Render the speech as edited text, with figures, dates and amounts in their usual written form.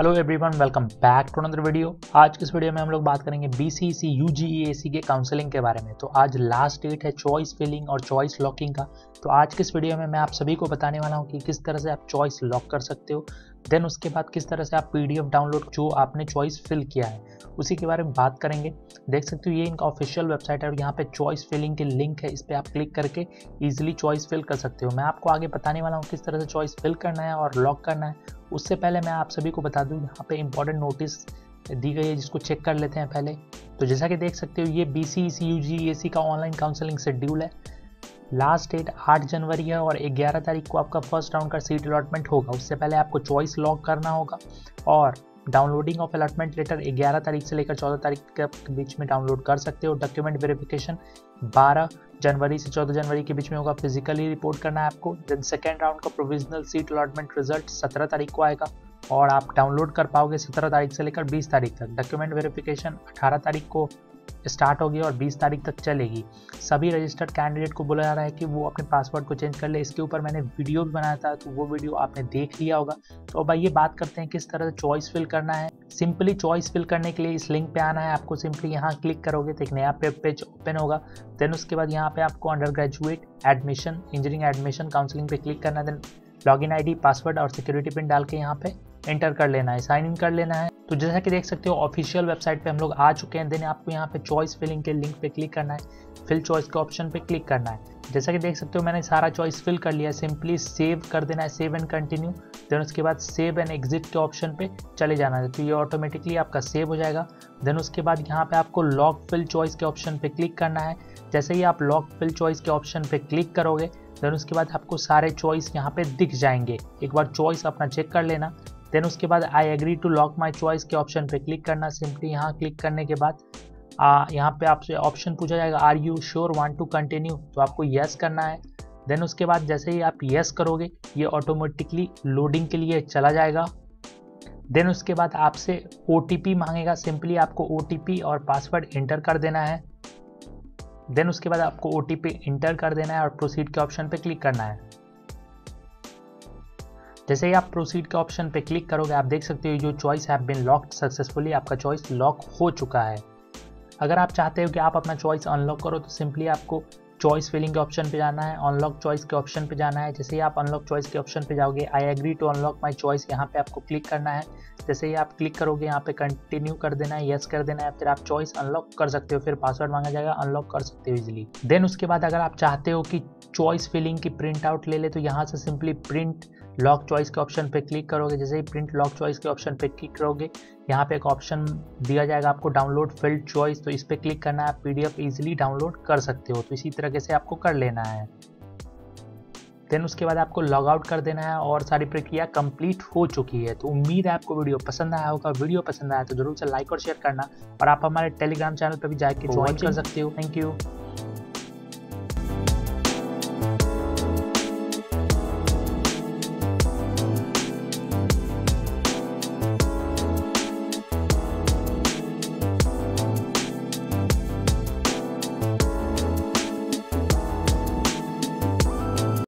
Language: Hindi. Hello everyone, welcome back to another video. आज की इस वीडियो में हम लोग बात करेंगे बीसीसी यूजीईएसी के काउंसलिंग के बारे में। तो आज लास्ट डेट है चॉइस फिलिंग और चॉइस लॉकिंग का। तो आज की इस वीडियो में मैं आप सभी को बताने वाला हूं कि किस तरह से आप चॉइस लॉक कर सकते हो, देन उसके बाद किस तरह से आप पीडीएफ डाउनलोड जो आपने चॉइस फिल किया है उसी के बारे में बात करेंगे। देख सकते हो ये इनका ऑफिशियल वेबसाइट है और यहाँ पे चॉइस फिलिंग की लिंक है, इस पर आप क्लिक करके ईजिली चॉइस फिल कर सकते हो। मैं आपको आगे बताने वाला हूँ किस तरह से चॉइस फिल करना है और लॉक करना है। उससे पहले मैं आप सभी को बता दूँ यहाँ पे इंपॉर्टेंट नोटिस दी गई है जिसको चेक कर लेते हैं पहले। तो जैसा कि देख सकते हो ये बीसीसी यूजीईएसी का ऑनलाइन काउंसलिंग शेड्यूल है। लास्ट डेट 8 जनवरी है और 11 तारीख को आपका फर्स्ट राउंड का सीट अलॉटमेंट होगा। उससे पहले आपको चॉइस लॉक करना होगा और डाउनलोडिंग ऑफ अलॉटमेंट लेटर 11 तारीख से लेकर 14 तारीख के बीच में डाउनलोड कर सकते हो। डॉक्यूमेंट वेरिफिकेशन 12 जनवरी से 14 जनवरी के बीच में होगा, फिजिकली रिपोर्ट करना है आपको। देन सेकेंड राउंड का प्रोविजनल सीट अलॉटमेंट रिजल्ट 17 तारीख को आएगा और आप डाउनलोड कर पाओगे 17 तारीख से लेकर 20 तारीख तक। डॉक्यूमेंट वेरिफिकेशन 18 तारीख को स्टार्ट होगी और 20 तारीख तक चलेगी। सभी रजिस्टर्ड कैंडिडेट को बोला जा रहा है कि वो अपने पासवर्ड को चेंज कर ले। इसके ऊपर मैंने वीडियो भी बनाया था, तो वो वीडियो आपने देख लिया होगा। तो अब आइए बात करते हैं किस तरह से चॉइस फिल करना है। सिंपली चॉइस फिल करने के लिए इस लिंक पे आना है आपको। सिंपली यहाँ क्लिक करोगे तो एक नया वेब पेज ओपन होगा। देन उसके बाद यहाँ पे आपको undergraduate admission, engineering admission counselling पे क्लिक करना है। देन लॉगिन आईडी, पासवर्ड और सिक्योरिटी पिन डाल के यहाँ पे एंटर कर लेना है, साइन इन कर लेना है। तो जैसा कि देख सकते हो ऑफिशियल वेबसाइट पे हम लोग आ चुके हैं। देन आपको यहाँ पे चॉइस फिलिंग के लिंक पे क्लिक करना है, फिल चॉइस के ऑप्शन पे क्लिक करना है। जैसा कि देख सकते हो मैंने सारा चॉइस फिल कर लिया है। सिंपली सेव कर देना है, सेव एंड कंटिन्यू। देन उसके बाद सेव एंड एग्जिट के ऑप्शन पे चले जाना है, तो ये ऑटोमेटिकली आपका सेव हो जाएगा। देन उसके बाद यहाँ पे आपको लॉक फिल चॉइस के ऑप्शन पे क्लिक करना है। जैसे ही आप लॉक फिल चॉइस के ऑप्शन पे क्लिक करोगे देन उसके बाद आपको सारे चॉइस यहाँ पे दिख जाएंगे। एक बार चॉइस अपना चेक कर लेना। देन उसके बाद I agree to lock my choice के ऑप्शन पे क्लिक करना। सिंपली यहाँ क्लिक करने के बाद यहाँ पे आपसे ऑप्शन पूछा जाएगा, are you sure want to continue, तो आपको येस करना है। देन उसके बाद जैसे ही आप येस करोगे ये ऑटोमेटिकली लोडिंग के लिए चला जाएगा। देन उसके बाद आपसे ओटीपी मांगेगा। सिंपली आपको ओटीपी और पासवर्ड एंटर कर देना है। देन उसके बाद आपको ओटीपी एंटर कर देना है और प्रोसीड के ऑप्शन पे क्लिक करना है। जैसे ही आप प्रोसीड के ऑप्शन पे क्लिक करोगे आप देख सकते हो जो choice have been locked successfully, आपका चॉइस लॉक हो चुका है। अगर आप चाहते हो कि आप अपना चॉइस अनलॉक करो तो सिंपली आपको चॉइस फिलिंग के ऑप्शन पे जाना है, अनलॉक चॉइस के ऑप्शन पे जाना है। जैसे ही आप अनलॉक चॉइस के ऑप्शन पे जाओगे I agree to unlock my choice यहाँ पे आपको क्लिक करना है। जैसे ही आप क्लिक करोगे यहाँ पे कंटिन्यू कर देना है, येस कर देना है। फिर आप चॉइस अनलॉक कर सकते हो, फिर पासवर्ड मांगा जाएगा, अनलॉक कर सकते हो इजिली। देन उसके बाद अगर आप चाहते हो कि चॉइस फिलिंग की प्रिंट आउट ले ले तो यहाँ से सिंपली प्रिंट लॉक चॉइस के ऑप्शन पे क्लिक करोगे। जैसे ही प्रिंट लॉक चॉइस के ऑप्शन पे क्लिक करोगे यहाँ पे एक ऑप्शन दिया जाएगा आपको डाउनलोड फिल्ड चॉइस, तो इस पे क्लिक करना है। आप पीडीएफ इजीली डाउनलोड कर सकते हो, तो इसी तरीके से आपको कर लेना है। देन उसके बाद आपको लॉग आउट कर देना है और सारी प्रक्रिया कंप्लीट हो चुकी है। तो उम्मीद है आपको वीडियो पसंद आया होगा। वीडियो पसंद आया तो जरूर से लाइक और शेयर करना और आप हमारे टेलीग्राम चैनल पर भी जाकर ज्वाइन कर सकते हो। Thank you.